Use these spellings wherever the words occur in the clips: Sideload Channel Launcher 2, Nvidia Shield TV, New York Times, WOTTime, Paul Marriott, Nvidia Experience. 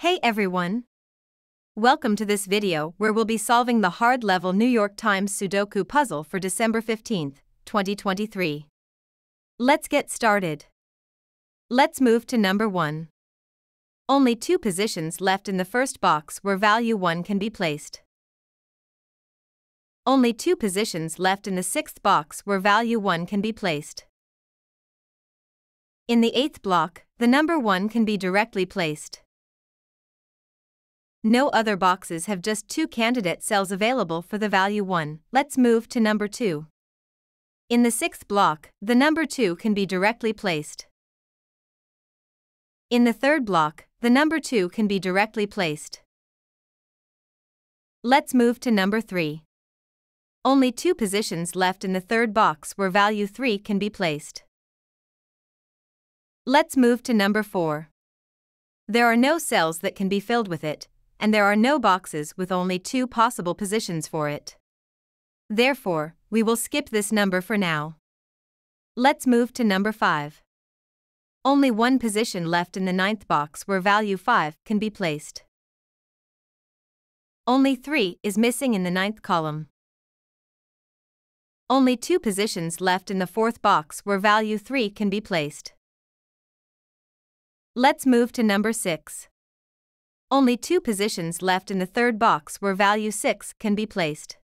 Hey everyone! Welcome to this video where we'll be solving the hard-level New York Times Sudoku puzzle for December 15, 2023. Let's get started. Let's move to number 1. Only 2 positions left in the first box where value 1 can be placed. Only 2 positions left in the 6th box where value 1 can be placed. In the 8th block, the number 1 can be directly placed. No other boxes have just 2 candidate cells available for the value 1. Let's move to number 2. In the 6th block, the number 2 can be directly placed. In the 3rd block, the number 2 can be directly placed. Let's move to number 3. Only 2 positions left in the 3rd box where value 3 can be placed. Let's move to number 4. There are no cells that can be filled with it, and there are no boxes with only 2 possible positions for it. Therefore, we will skip this number for now. Let's move to number 5. Only 1 position left in the 9th box where value 5 can be placed. Only 3 is missing in the 9th column. Only 2 positions left in the 4th box where value 3 can be placed. Let's move to number 6. Only 2 positions left in the 3rd box where value 6 can be placed.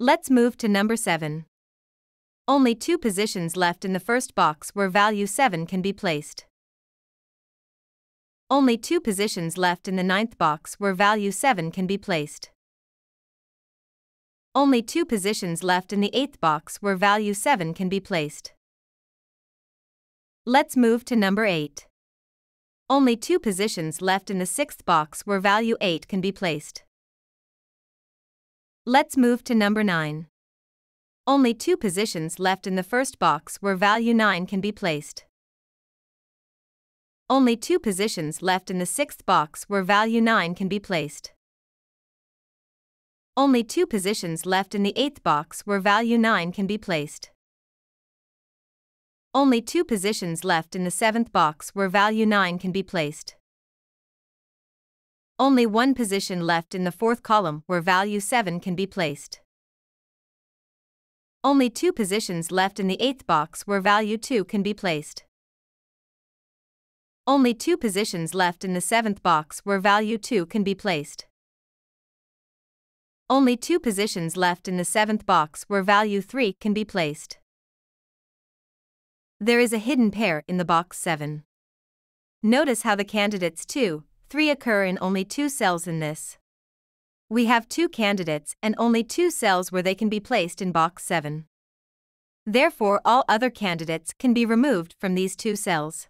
Let's move to number 7. Only 2 positions left in the 1st box where value 7 can be placed. Only 2 positions left in the 9th box where value 7 can be placed. Only 2 positions left in the 8th box where value 7 can be placed. Let's move to number 8. Only 2 positions left in the 6th box where value 8 can be placed. Let's move to number 9. Only 2 positions left in the 1st box where value 9 can be placed. Only 2 positions left in the 6th box where value 9 can be placed. Only 2 positions left in the 8th box where value 9 can be placed. Only 2 positions left in the 7th box where value 9 can be placed. Only 1 position left in the 4th column where value 7 can be placed. Only 2 positions left in the 8th box where value 2 can be placed. Only 2 positions left in the 7th box where value 2 can be placed. Only 2 positions left in the 7th box where value 3 can be placed. There is a hidden pair in the box 7. Notice how the candidates 2, 3 occur in only 2 cells in this. We have 2 candidates and only 2 cells where they can be placed in box 7. Therefore, all other candidates can be removed from these 2 cells.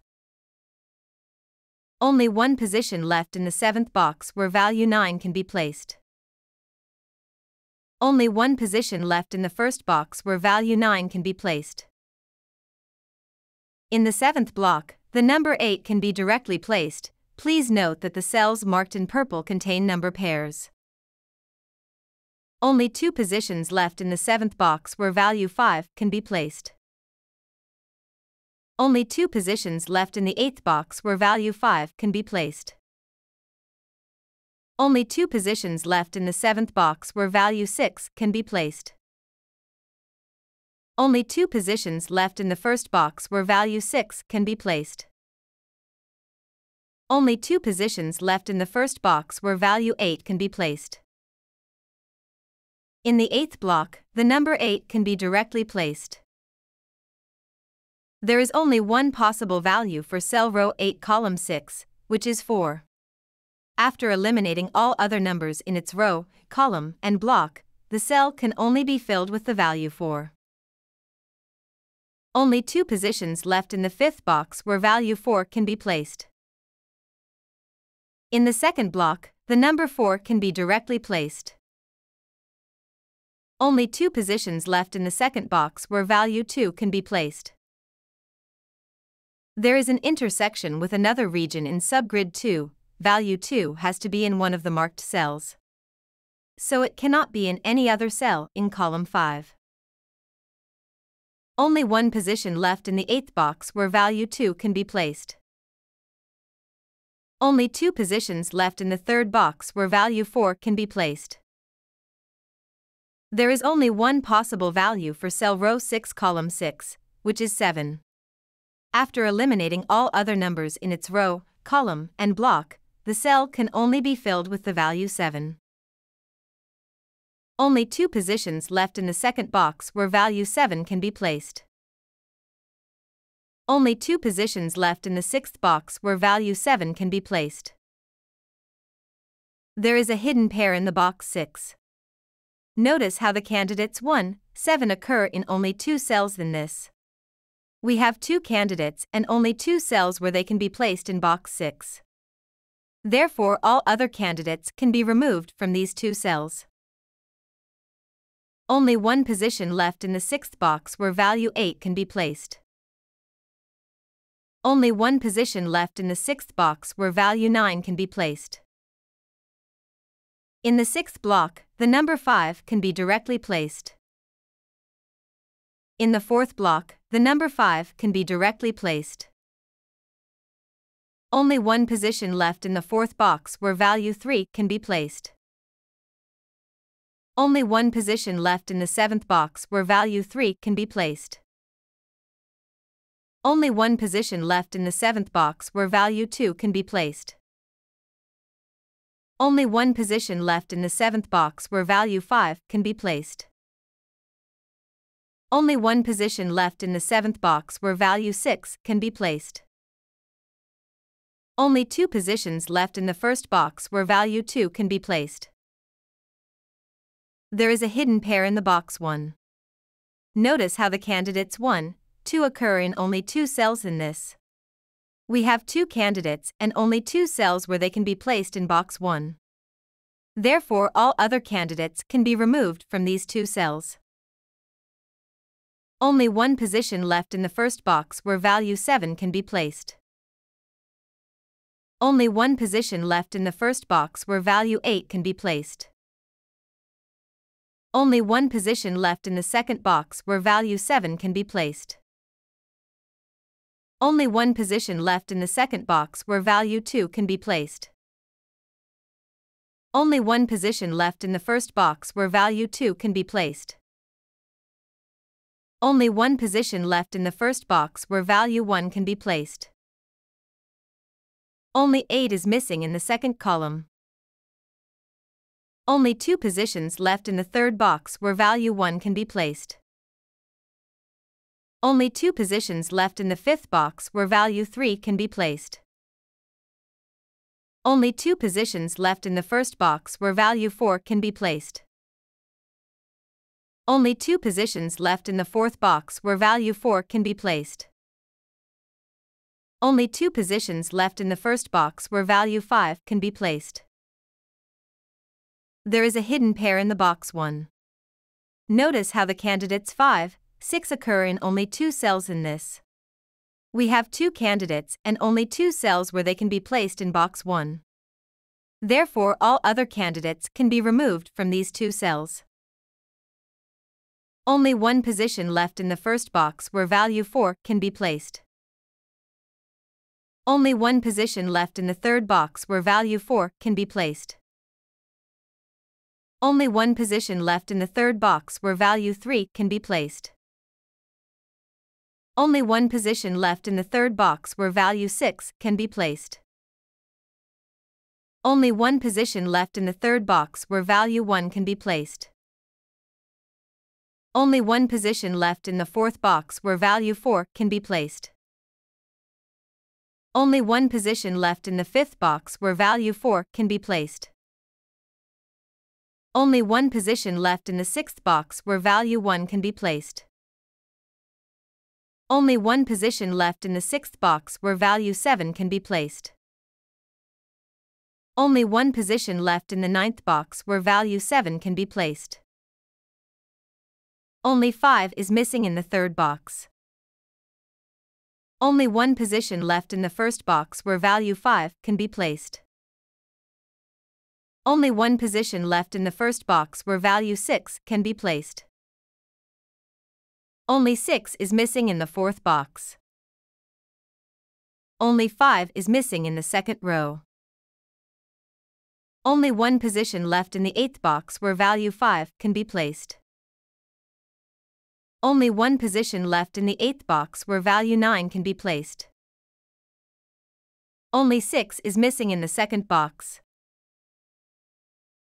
Only 1 position left in the 7th box where value 9 can be placed. Only 1 position left in the 1st box where value 9 can be placed. In the 7th block, the number 8 can be directly placed. Please note that the cells marked in purple contain number pairs. Only 2 positions left in the 7th box where value 5 can be placed. Only 2 positions left in the 8th box where value 5 can be placed. Only 2 positions left in the 7th box where value 6 can be placed. Only 2 positions left in the 1st box where value 6 can be placed. Only 2 positions left in the 1st box where value 8 can be placed. In the 8th block, the number 8 can be directly placed. There is only 1 possible value for cell row 8 column 6, which is 4. After eliminating all other numbers in its row, column, and block, the cell can only be filled with the value 4. Only 2 positions left in the 5th box where value 4 can be placed. In the 2nd block, the number 4 can be directly placed. Only 2 positions left in the 2nd box where value 2 can be placed. There is an intersection with another region in subgrid 2. Value 2 has to be in one of the marked cells. So it cannot be in any other cell in column 5. Only 1 position left in the 8th box where value 2 can be placed. Only two positions left in the third box where value 4 can be placed. There is only one possible value for cell row 6 column 6, which is 7. After eliminating all other numbers in its row, column, and block, the cell can only be filled with the value 7. Only two positions left in the second box where value 7 can be placed. Only two positions left in the sixth box where value 7 can be placed. There is a hidden pair in the box 6. Notice how the candidates 1, 7 occur in only two cells in this. We have two candidates and only two cells where they can be placed in box 6. Therefore, all other candidates can be removed from these two cells. Only one position left in the sixth box where value 8 can be placed. Only one position left in the sixth box where value 9 can be placed. In the sixth block, the number 5 can be directly placed. In the fourth block, the number 5 can be directly placed. Only one position left in the fourth box where value 3 can be placed. Only one position left in the seventh box where value 3 can be placed. Only one position left in the seventh box where value 2 can be placed. Only one position left in the seventh box where value 5 can be placed. Only one position left in the seventh box where value 6 can be placed. Only two positions left in the first box where value 2 can be placed. There is a hidden pair in the box 1. Notice how the candidates 1, 2 occur in only two cells in this. We have two candidates and only two cells where they can be placed in box 1. Therefore, all other candidates can be removed from these two cells. Only one position left in the first box where value 7 can be placed. Only one position left in the first box where value 8 can be placed. Only one position left in the second box where value 7 can be placed. Only one position left in the second box where value 2 can be placed. Only one position left in the first box where value 2 can be placed. Only one position left in the first box where value 1 can be placed. Only 8 is missing in the second column. Only two positions left in the third box where value 1 can be placed. Only two positions left in the fifth box where value 3 can be placed. Only two positions left in the first box where value 4 can be placed. Only two positions left in the fourth box where value 4 can be placed. Only two positions left in the first box where value 5 can be placed. There is a hidden pair in the box 1. Notice how the candidates 5, 6 occur in only two cells in this. We have two candidates and only two cells where they can be placed in box 1. Therefore, all other candidates can be removed from these two cells. Only one position left in the first box where value 4 can be placed. Only one position left in the third box where value 4 can be placed. Only one position left in the third box where value 3 can be placed. Only one position left in the third box where value 6 can be placed. Only one position left in the third box where value 1 can be placed. Only one position left in the fourth box where value 4 can be placed. Only one position left in the fifth box where value 4 can be placed. Only one position left in the sixth box where value 1 can be placed. Only one position left in the sixth box where value 7 can be placed. Only one position left in the ninth box where value 7 can be placed. Only 5 is missing in the third box. Only one position left in the first box where value 5 can be placed. Only one position left in the first box where value 6 can be placed. Only 6 is missing in the fourth box. Only 5 is missing in the second row. Only one position left in the eighth box where value 5 can be placed. Only one position left in the eighth box where value 9 can be placed. Only 6 is missing in the second box.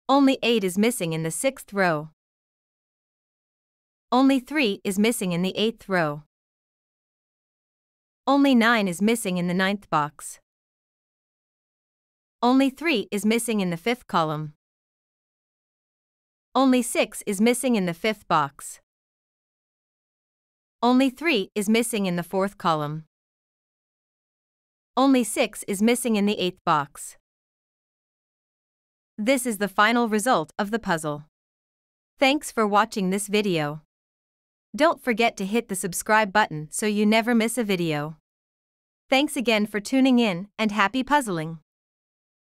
Only 8 is missing in the sixth row. Only 3 is missing in the eighth row. Only 9 is missing in the ninth box. Only 3 is missing in the fifth column. Only 6 is missing in the fifth box. Only 3 is missing in the fourth column. Only 6 is missing in the eighth box. This is the final result of the puzzle. Thanks for watching this video. Don't forget to hit the subscribe button so you never miss a video. Thanks again for tuning in, and happy puzzling!